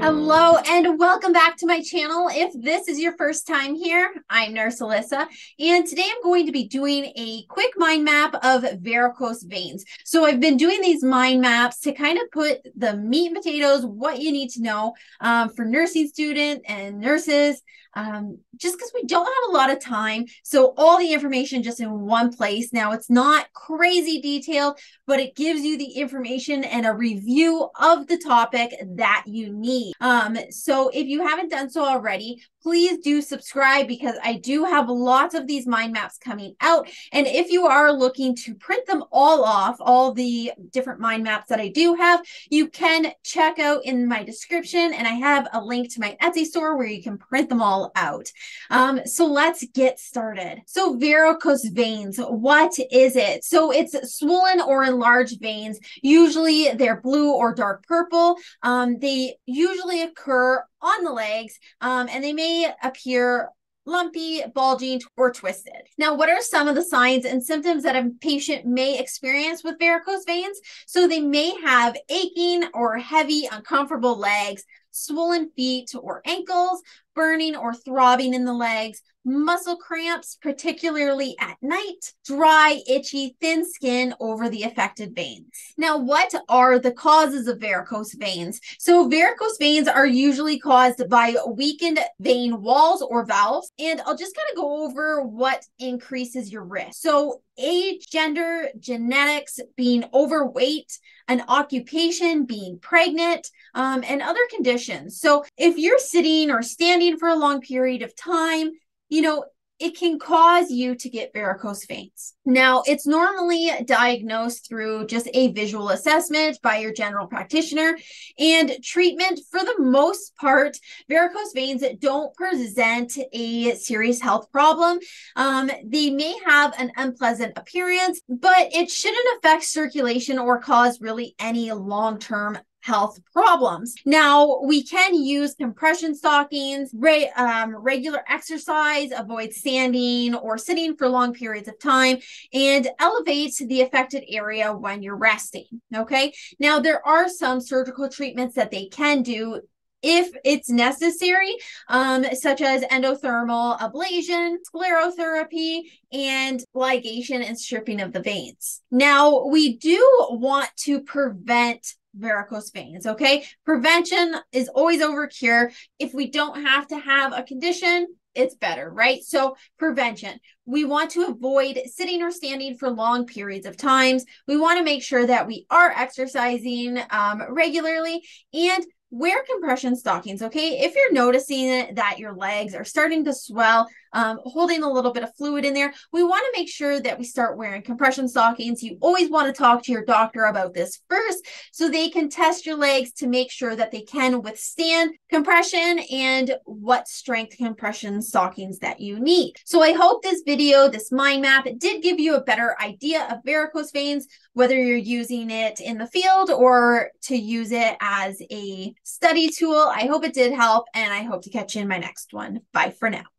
Hello and welcome back to my channel. If this is your first time here, I'm Nurse Alyssa, and today I'm going to be doing a quick mind map of varicose veins. So I've been doing these mind maps to kind of put the meat and potatoes, what you need to know for nursing students and nurses, just because we don't have a lot of time. So all the information just in one place. Now it's not crazy detailed, but it gives you the information and a review of the topic that you need. So if you haven't done so already, please do subscribe because I do have lots of these mind maps coming out. And if you are looking to print them all off, all the different mind maps that I do have, you can check out in my description. And I have a link to my Etsy store where you can print them all out. So let's get started. So varicose veins, what is it? So it's swollen or enlarged veins. Usually they're blue or dark purple. They usually occur on the legs, and they may appear lumpy, bulging, or twisted. Now, what are some of the signs and symptoms that a patient may experience with varicose veins? So they may have aching or heavy, uncomfortable legs, swollen feet or ankles, burning or throbbing in the legs, muscle cramps, particularly at night, dry, itchy, thin skin over the affected vein. Now, what are the causes of varicose veins? So varicose veins are usually caused by weakened vein walls or valves. And I'll just kind of go over what increases your risk. So age, gender, genetics, being overweight, an occupation, being pregnant, and other conditions. So if you're sitting or standing for a long period of time, you know, it can cause you to get varicose veins. Now, it's normally diagnosed through just a visual assessment by your general practitioner, and treatment, for the most part, varicose veins don't present a serious health problem. They may have an unpleasant appearance, but it shouldn't affect circulation or cause really any long-term health problems. Now, we can use compression stockings, regular exercise, avoid standing or sitting for long periods of time, and elevate the affected area when you're resting. Okay. Now, there are some surgical treatments that they can do if it's necessary, such as endothermal ablation, sclerotherapy, and ligation and stripping of the veins. Now, we do want to prevent varicose veins, okay? Prevention is always over cure. If we don't have to have a condition, it's better, right? So prevention. We want to avoid sitting or standing for long periods of times. We want to make sure that we are exercising regularly, and wear compression stockings, okay? If you're noticing that your legs are starting to swell, holding a little bit of fluid in there, we want to make sure that we start wearing compression stockings. You always want to talk to your doctor about this first so they can test your legs to make sure that they can withstand compression and what strength compression stockings that you need. So I hope this video, this mind map, it did give you a better idea of varicose veins, whether you're using it in the field or to use it as a study tool. I hope it did help, and I hope to catch you in my next one. Bye for now.